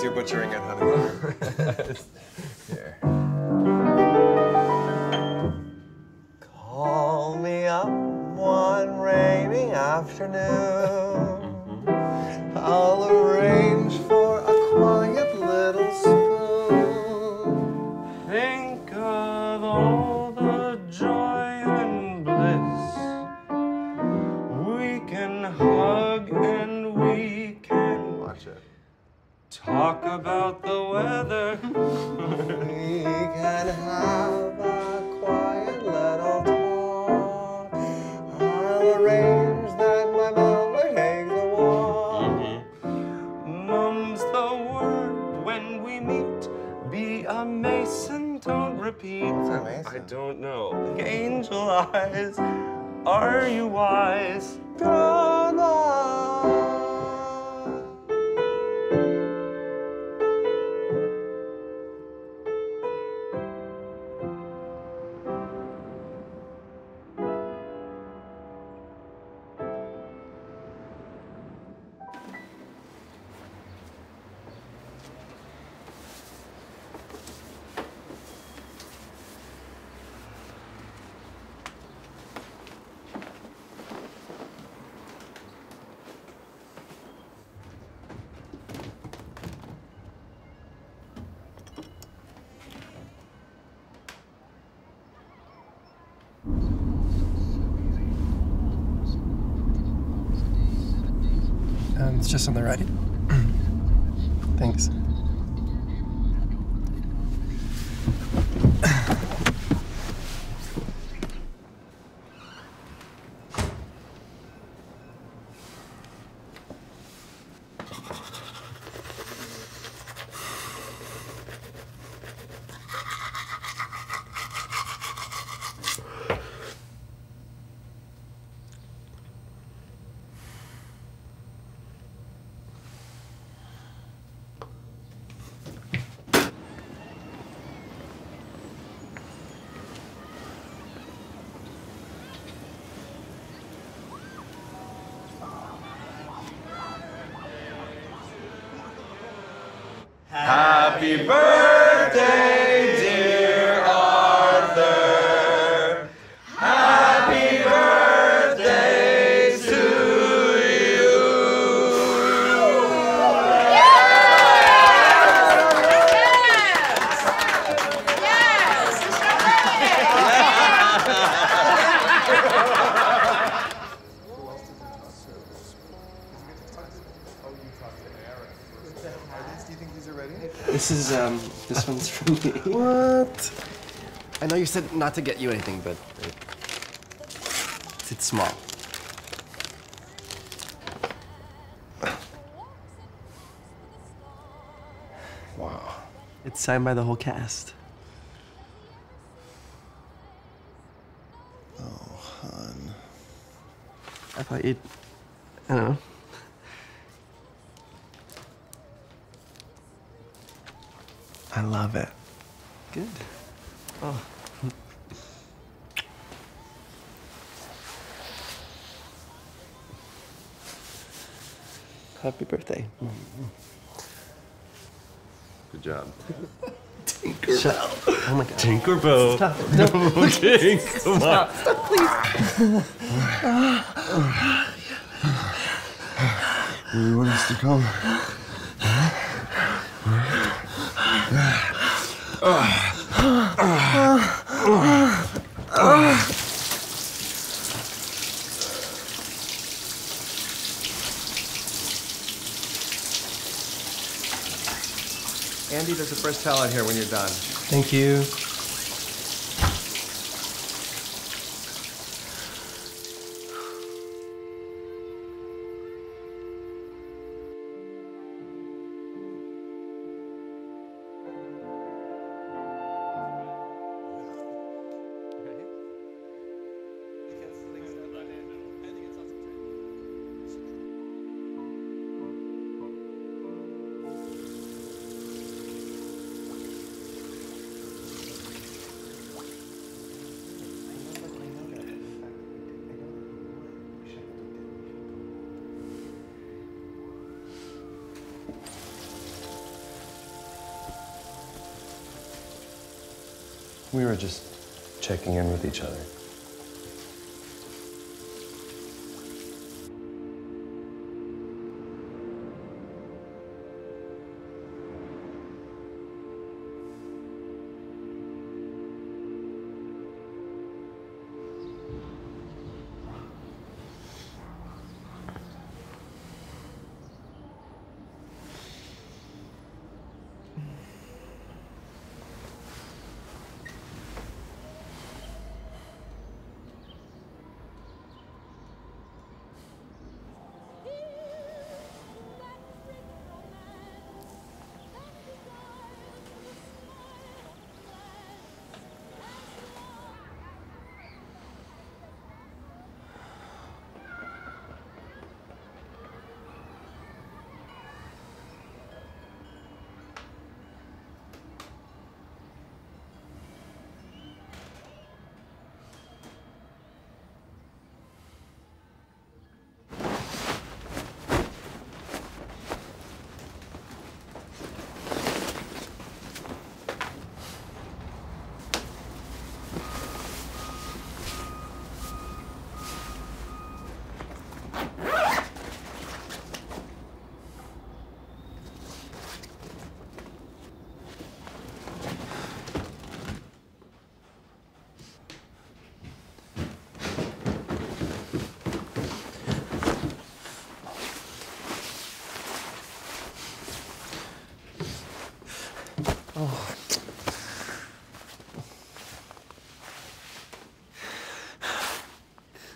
as you're butchering it, honey. Here. Call me up one rainy afternoon. I'll arrange for a quiet little spoon. Think of all the joy and bliss we can hug and we can watch it. Talk about the weather. We can have a quiet little talk. I'll arrange that my mom will take the walk. Mum's the word when we meet. Be a mason, don't repeat. What's a mason? I don't know. Angel eyes, are you wise? It's just on the right. Thanks. Happy birthday, dear Arthur. Happy birthday to you. Yes! Yes! Do you think these are ready? This is, this one's from me. What? I know you said not to get you anything, but it's small. Wow. It's signed by the whole cast. Oh, hon. I thought you'd, I don't know. I love it. Good. Oh. Happy birthday. Good job. Tinkerbell. Oh my God. Tinkerbell. Stop it. No, no kidding. Come on. Stop, please. Do you want us to come? Andy, there's a fresh towel out here when you're done. Thank you. We were just checking in with each other.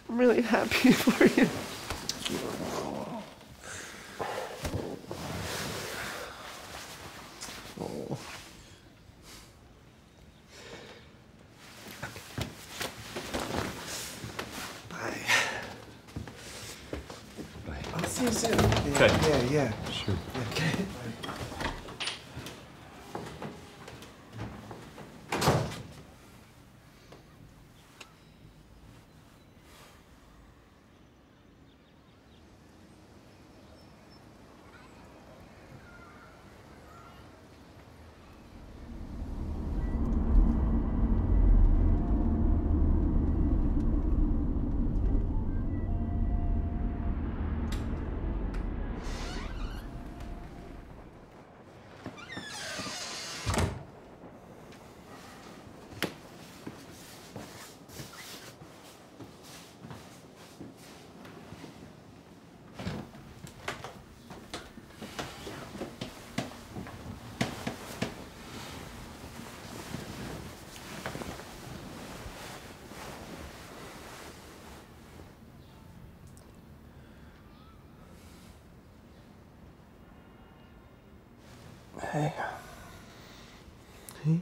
I'm really happy for you. Oh. Bye. Bye. I'll see you soon. Okay. Yeah. Sure. Okay. Hey.